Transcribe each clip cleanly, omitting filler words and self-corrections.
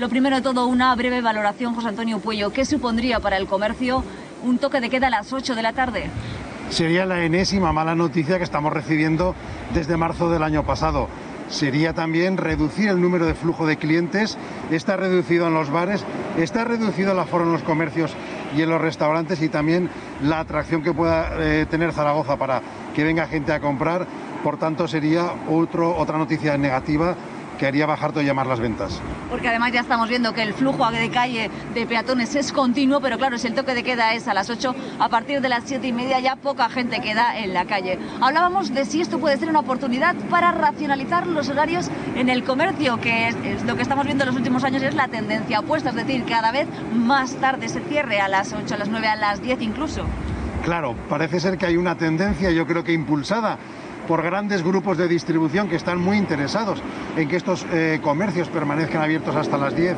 Lo primero de todo, una breve valoración, José Antonio Puello. ¿Qué supondría para el comercio un toque de queda a las 8 de la tarde? Sería la enésima mala noticia que estamos recibiendo desde marzo del año pasado. Sería también reducir el número de flujo de clientes. Está reducido en los bares, está reducido el aforo en los comercios y en los restaurantes, y también la atracción que pueda tener Zaragoza para que venga gente a comprar. Por tanto, sería otra noticia negativa que haría bajar todo y llamar las ventas. Porque además ya estamos viendo que el flujo de calle de peatones es continuo, pero claro, si el toque de queda es a las 8, a partir de las 7:30 ya poca gente queda en la calle. Hablábamos de si esto puede ser una oportunidad para racionalizar los horarios en el comercio, que es lo que estamos viendo en los últimos años, es la tendencia opuesta, es decir, cada vez más tarde se cierre, a las 8, a las 9, a las 10 incluso. Claro, parece ser que hay una tendencia, yo creo que impulsada por grandes grupos de distribución que están muy interesados en que estos comercios permanezcan abiertos hasta las 10,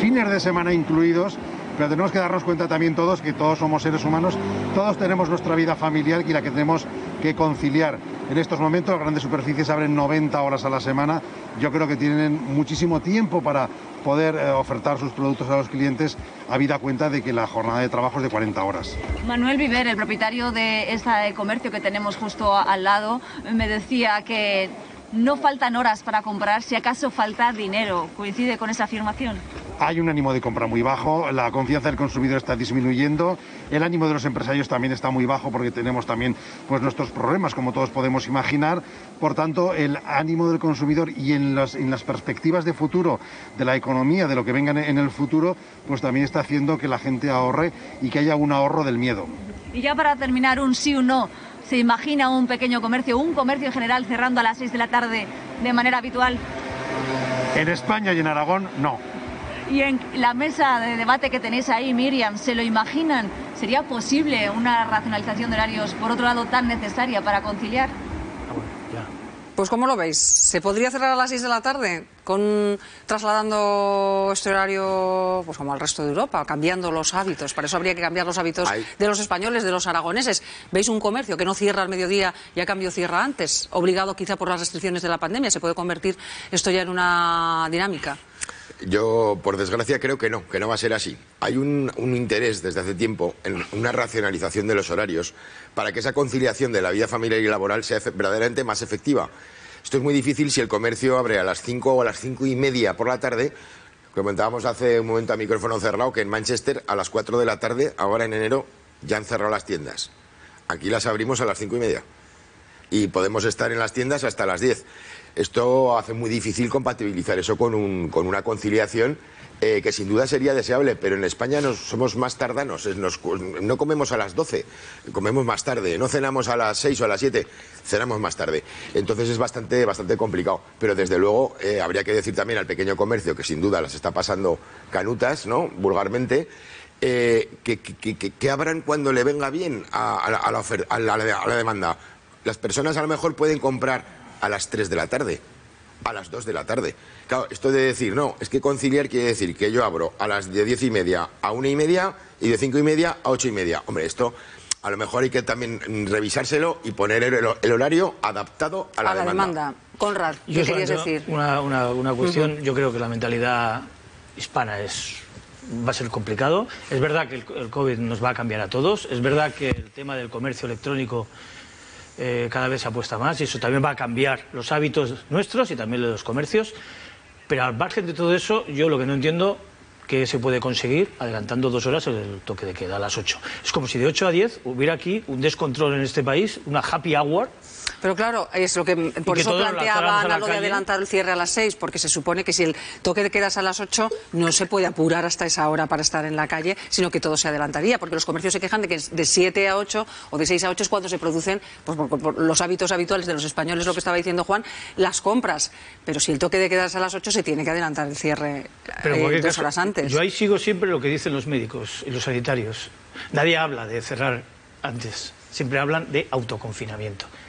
fines de semana incluidos, pero tenemos que darnos cuenta también todos que todos somos seres humanos, todos tenemos nuestra vida familiar y la que tenemos que conciliar. En estos momentos las grandes superficies abren 90 horas a la semana, yo creo que tienen muchísimo tiempo para poder ofertar sus productos a los clientes, habida cuenta de que la jornada de trabajo es de 40 horas. Manuel Viver, el propietario de este comercio que tenemos justo al lado, me decía que no faltan horas para comprar, si acaso falta dinero. ¿Coincide con esa afirmación? Hay un ánimo de compra muy bajo, la confianza del consumidor está disminuyendo, el ánimo de los empresarios también está muy bajo porque tenemos también pues, nuestros problemas, como todos podemos imaginar. Por tanto, el ánimo del consumidor y en las perspectivas de futuro de la economía, de lo que venga en el futuro, pues también está haciendo que la gente ahorre y que haya un ahorro del miedo. Y ya para terminar, un sí o no. ¿Se imagina un pequeño comercio, un comercio en general cerrando a las 6 de la tarde de manera habitual? En España y en Aragón, no. Y en la mesa de debate que tenéis ahí, Miriam, ¿se lo imaginan? ¿Sería posible una racionalización de horarios, por otro lado, tan necesaria para conciliar? Pues ¿cómo lo veis? ¿Se podría cerrar a las 6 de la tarde trasladando este horario pues como al resto de Europa, cambiando los hábitos? Para eso habría que cambiar los hábitos de los españoles, de los aragoneses. ¿Veis un comercio que no cierra al mediodía y a cambio cierra antes? Obligado quizá por las restricciones de la pandemia. ¿Se puede convertir esto ya en una dinámica? Yo, por desgracia, creo que no va a ser así. Hay un interés desde hace tiempo en una racionalización de los horarios para que esa conciliación de la vida familiar y laboral sea verdaderamente más efectiva. Esto es muy difícil si el comercio abre a las 5 o a las 5:30 por la tarde. Comentábamos hace un momento a micrófono cerrado que en Manchester a las 4 de la tarde, ahora en enero, ya han cerrado las tiendas. Aquí las abrimos a las 5:30. Y podemos estar en las tiendas hasta las 10. Esto hace muy difícil compatibilizar eso con una conciliación que sin duda sería deseable, pero en España somos más tardanos, no comemos a las 12, comemos más tarde, no cenamos a las 6 o a las 7, cenamos más tarde. Entonces es bastante complicado, pero desde luego habría que decir también al pequeño comercio, que sin duda las está pasando canutas, ¿no?, vulgarmente, que abran cuando le venga bien a la demanda. Las personas a lo mejor pueden comprar a las 3 de la tarde, a las 2 de la tarde. Claro, esto de decir, no, es que conciliar quiere decir que yo abro a las de 10:30 a 1:30 y de 5:30 a 8:30. Hombre, esto a lo mejor hay que también revisárselo y poner el horario adaptado a la demanda. Conrad, ¿qué querías decir? Una cuestión, yo creo que la mentalidad hispana va a ser complicado. Es verdad que el COVID nos va a cambiar a todos, es verdad que el tema del comercio electrónico cada vez se apuesta más y eso también va a cambiar los hábitos nuestros y también los comercios, pero al margen de todo eso yo lo que no entiendo que se puede conseguir adelantando 2 horas el toque de queda a las 8. Es como si de 8 a 10 hubiera aquí un descontrol en este país, una happy hour. Pero claro, es lo que por eso planteaban a lo de adelantar el cierre a las 6, porque se supone que si el toque de queda es a las 8 no se puede apurar hasta esa hora para estar en la calle, sino que todo se adelantaría, porque los comercios se quejan de que de 7 a 8 o de 6 a 8 es cuando se producen pues, por los hábitos habituales de los españoles, lo que estaba diciendo Juan, las compras. Pero si el toque de queda es a las 8 se tiene que adelantar el cierre 2 horas antes. Yo ahí sigo siempre lo que dicen los médicos y los sanitarios. Nadie habla de cerrar antes, siempre hablan de autoconfinamiento.